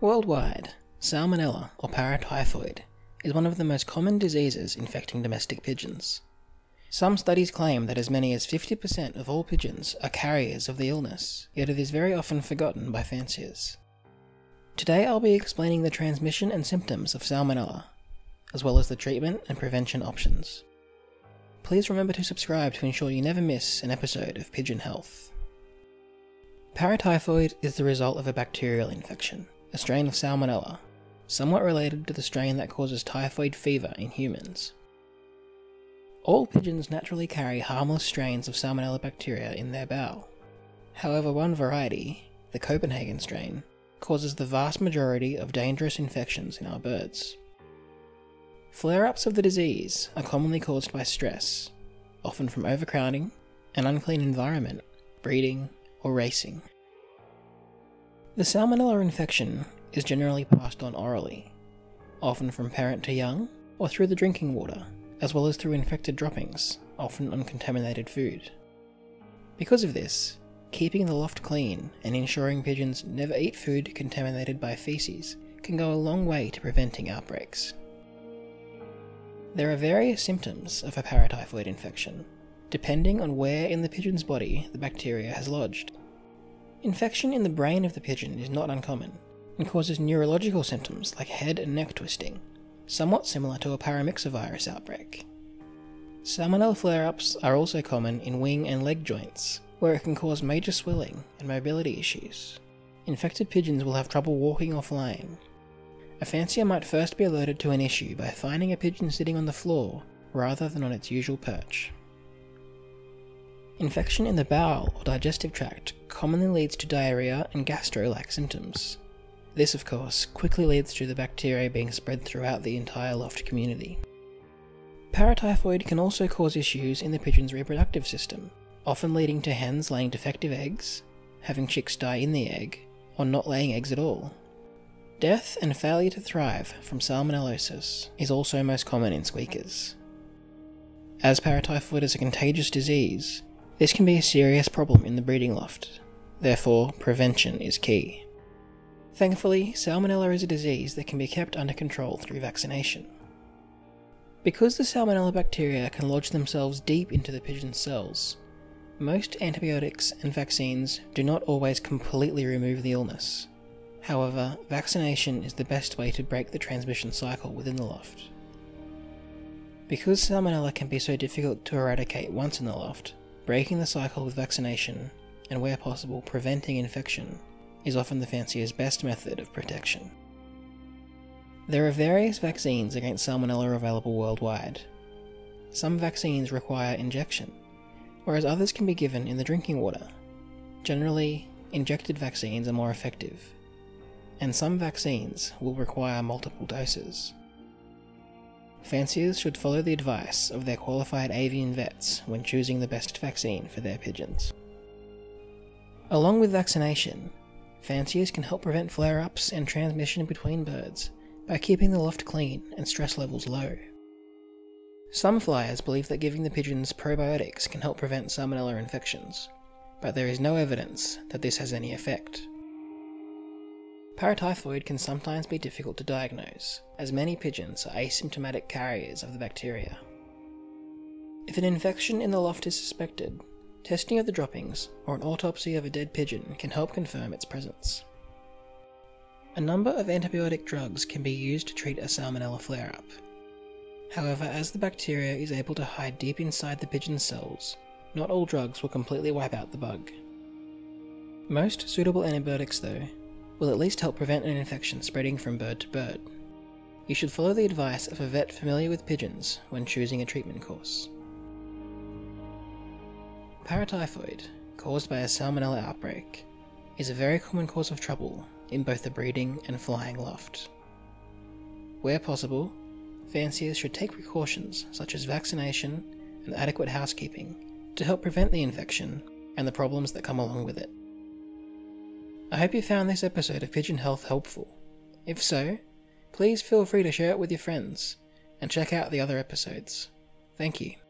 Worldwide, Salmonella or Paratyphoid is one of the most common diseases infecting domestic pigeons. Some studies claim that as many as 50% of all pigeons are carriers of the illness, yet it is very often forgotten by fanciers. Today I'll be explaining the transmission and symptoms of Salmonella, as well as the treatment and prevention options. Please remember to subscribe to ensure you never miss an episode of Pigeon Health. Paratyphoid is the result of a bacterial infection, a strain of Salmonella, somewhat related to the strain that causes typhoid fever in humans. All pigeons naturally carry harmless strains of Salmonella bacteria in their bowel. However, one variety, the Copenhagen strain, causes the vast majority of dangerous infections in our birds. Flare-ups of the disease are commonly caused by stress, often from overcrowding, an unclean environment, breeding, or racing. The Salmonella infection is generally passed on orally, often from parent to young, or through the drinking water, as well as through infected droppings, often uncontaminated food. Because of this, keeping the loft clean and ensuring pigeons never eat food contaminated by feces can go a long way to preventing outbreaks. There are various symptoms of a paratyphoid infection, depending on where in the pigeon's body the bacteria has lodged. Infection in the brain of the pigeon is not uncommon, and causes neurological symptoms like head and neck twisting, somewhat similar to a paramyxovirus outbreak. Salmonella flare-ups are also common in wing and leg joints, where it can cause major swelling and mobility issues. Infected pigeons will have trouble walking or flying. A fancier might first be alerted to an issue by finding a pigeon sitting on the floor rather than on its usual perch. Infection in the bowel or digestive tract commonly leads to diarrhea and gastro-like symptoms. This, of course, quickly leads to the bacteria being spread throughout the entire loft community. Paratyphoid can also cause issues in the pigeon's reproductive system, often leading to hens laying defective eggs, having chicks die in the egg, or not laying eggs at all. Death and failure to thrive from salmonellosis is also most common in squeakers. As paratyphoid is a contagious disease, this can be a serious problem in the breeding loft. Therefore, prevention is key. Thankfully, Salmonella is a disease that can be kept under control through vaccination. Because the Salmonella bacteria can lodge themselves deep into the pigeon's cells, most antibiotics and vaccines do not always completely remove the illness. However, vaccination is the best way to break the transmission cycle within the loft. Because Salmonella can be so difficult to eradicate once in the loft, breaking the cycle with vaccination, and where possible preventing infection, is often the fancier's best method of protection. There are various vaccines against Salmonella available worldwide. Some vaccines require injection, whereas others can be given in the drinking water. Generally, injected vaccines are more effective, and some vaccines will require multiple doses. Fanciers should follow the advice of their qualified avian vets when choosing the best vaccine for their pigeons. Along with vaccination, fanciers can help prevent flare-ups and transmission between birds by keeping the loft clean and stress levels low. Some flyers believe that giving the pigeons probiotics can help prevent Salmonella infections, but there is no evidence that this has any effect. Paratyphoid can sometimes be difficult to diagnose, as many pigeons are asymptomatic carriers of the bacteria. If an infection in the loft is suspected, testing of the droppings or an autopsy of a dead pigeon can help confirm its presence. A number of antibiotic drugs can be used to treat a Salmonella flare-up. However, as the bacteria is able to hide deep inside the pigeon's cells, not all drugs will completely wipe out the bug. Most suitable antibiotics, though, will at least help prevent an infection spreading from bird to bird. You should follow the advice of a vet familiar with pigeons when choosing a treatment course. Paratyphoid, caused by a Salmonella outbreak, is a very common cause of trouble in both the breeding and flying loft. Where possible, fanciers should take precautions such as vaccination and adequate housekeeping to help prevent the infection and the problems that come along with it. I hope you found this episode of Pigeon Health helpful. If so, please feel free to share it with your friends, and check out the other episodes. Thank you.